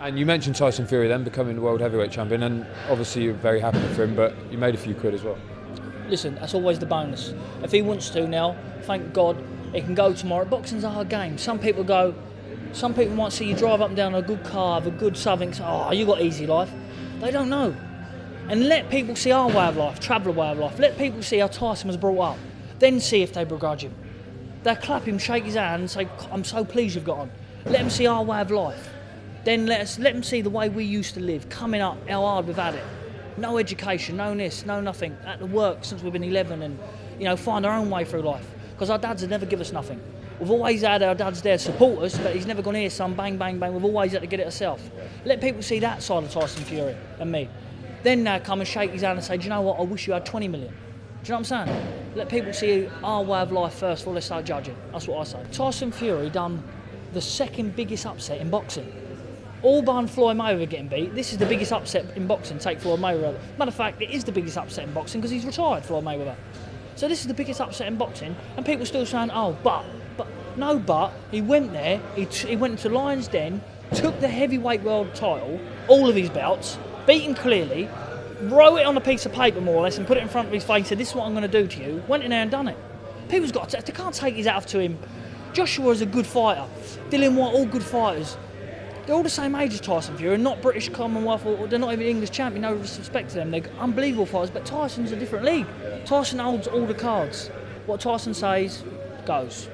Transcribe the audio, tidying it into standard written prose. And you mentioned Tyson Fury then becoming the world heavyweight champion, and obviously you're very happy for him, but you made a few quid as well. Listen, that's always the bonus. If he wants to now, thank God, he can go tomorrow. Boxing's a hard game. Some people go, some people might see you drive up and down a good car, have a good something, say, oh, you got easy life. They don't know. And let people see our way of life, traveller way of life. Let people see how Tyson was brought up. Then see if they begrudge him. They'll clap him, shake his hand and say, I'm so pleased you've got on. Let them see our way of life. Then let them see the way we used to live, coming up, how hard we've had it. No education, no this, no nothing. At the work since we've been 11 and, you know, find our own way through life. Because our dads have never give us nothing. We've always had our dads there support us, but he's never gone here, son, bang, bang, bang. We've always had to get it ourselves. Let people see that side of Tyson Fury and me. Then now come and shake his hand and say, do you know what, I wish you had 20 million. Do you know what I'm saying? Let people see our way of life first before they start judging. That's what I say. Tyson Fury done the second biggest upset in boxing. All barring Floyd Mayweather getting beat, this is the biggest upset in boxing, take Floyd Mayweather. Matter of fact, it is the biggest upset in boxing because he's retired, Floyd Mayweather. So this is the biggest upset in boxing, and people are still saying, oh, but, no, but, he went there, he went to Lion's Den, took the heavyweight world title, all of his belts, beat him clearly, wrote it on a piece of paper more or less and put it in front of his face and said, this is what I'm going to do to you. Went in there and done it. People's got to, they can't take his out to him. Joshua is a good fighter. Dylan White, all good fighters. They're all the same age as Tyson Fury, not British Commonwealth, or they're not even English champion, no respect to them. They're unbelievable fighters, but Tyson's a different league. Tyson holds all the cards. What Tyson says, goes.